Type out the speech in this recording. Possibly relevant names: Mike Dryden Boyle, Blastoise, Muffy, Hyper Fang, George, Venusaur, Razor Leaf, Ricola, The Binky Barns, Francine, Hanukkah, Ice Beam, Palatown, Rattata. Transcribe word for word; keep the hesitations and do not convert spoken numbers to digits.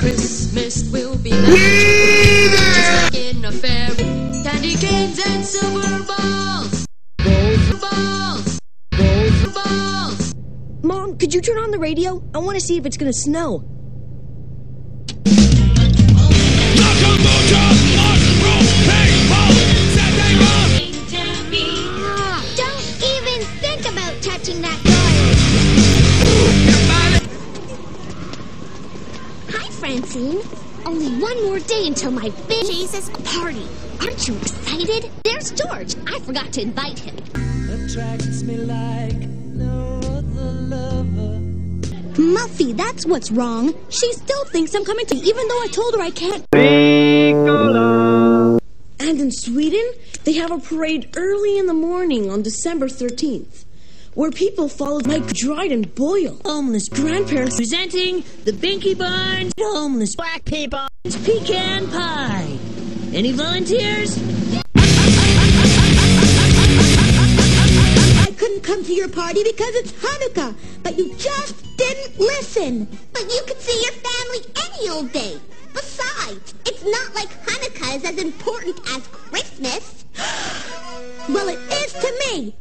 Christmas will be magical, just like in a fairy. Candy canes and silver balls. Balls, balls, balls, balls. Mom, could you turn on the radio? I want to see if it's gonna snow. Francine, only one more day until my big Jesus party. Aren't you excited? There's George. I forgot to invite him. Attracts me like no other lover. Muffy, that's what's wrong. She still thinks I'm coming to, even though I told her I can't. Ricola. And in Sweden, they have a parade early in the morning on December thirteenth. Where people followed Mike Dryden Boyle, homeless grandparents presenting the Binky Barns, homeless black people, pecan pie. Any volunteers? I couldn't come to your party because it's Hanukkah, but you just didn't listen. But you could see your family any old day. Besides, it's not like Hanukkah is as important as Christmas. Well, it is to me.